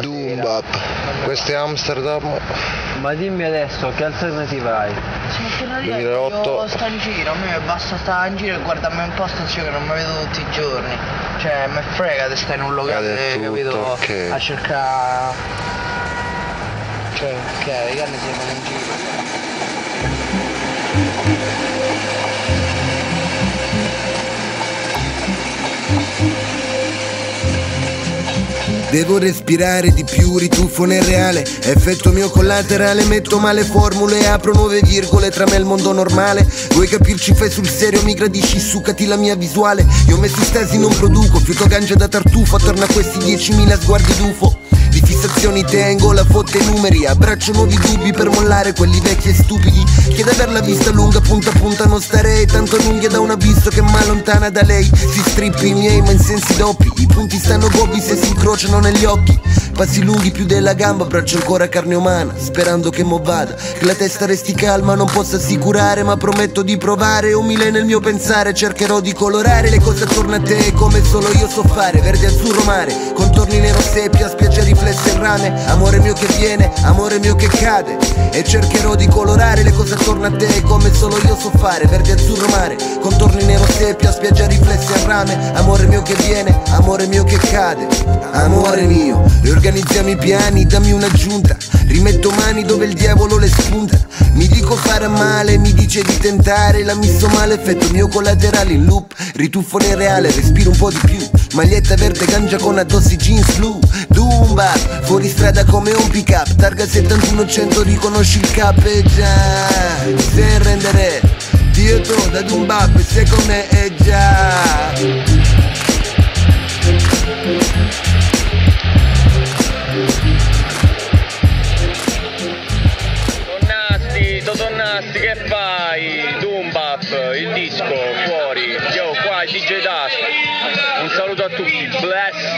Doombap, questo è Amsterdam. Ma dimmi adesso che alternativa hai? Alternativa 2008. Io sto in giro, a me basta stare in giro e guardarmi un po' stazio che non mi vedo tutti i giorni. Cioè mi frega di stare in un locale, capito? Okay. A cercare. Cioè, ok, gli anni siamo in giro. Devo respirare di più, rituffo nel reale, effetto mio collaterale, metto male formule, apro nuove virgole, tra me e il mondo normale. Vuoi capirci, fai sul serio, mi gradisci, succati la mia visuale. Io messo stasi non produco, fiuto ganja da tartufo, attorno a questi 10.000 sguardi d'ufo. Di fissazioni tengo, la fotta e numeri, abbraccio nuovi dubbi per mollare quelli vecchi e stupidi. Chiedo averla vista lunga, punta a punta non starei, tanto lunga da un abisso che m'ha lontana da lei. Si strippi i miei ma in sensi doppi, i punti stanno gobbi se si incrociano negli occhi. Passi lunghi più della gamba, abbraccio ancora carne umana, sperando che mo vada, che la testa resti calma, non posso assicurare, ma prometto di provare. Umile nel mio pensare, cercherò di colorare le cose attorno a te come solo io so fare. Verde, azzurro, mare, contorni nero, seppia, spiaggia riflessa e rame, amore mio che viene, amore mio che cade. E cercherò di colorare le cose attorno a te come solo io so fare. Verde, azzurro, mare, contorni nero, seppia, spiaggia riflessa e rame, amore mio che viene, amore mio che cade. Amore mio, riorganizziamo i piani, dammi un'aggiunta, rimetto mani dove il diavolo le spunta. Mi dico farà male, mi dice di tentare, la misso male, effetto mio collaterale in loop, rituffo nel reale, respiro un po' di più. Maglietta verde cangia con addossi jeans blu. Doombap, fuori strada come un pick up, targa 7100, riconosci il cap e già. Se rendere dietro da Doombap, se con me è già. Totò Nasty, che fai? Doombap, il disco, fuori. Yo, qua, DJ Dust. Un saluto a tutti, bless.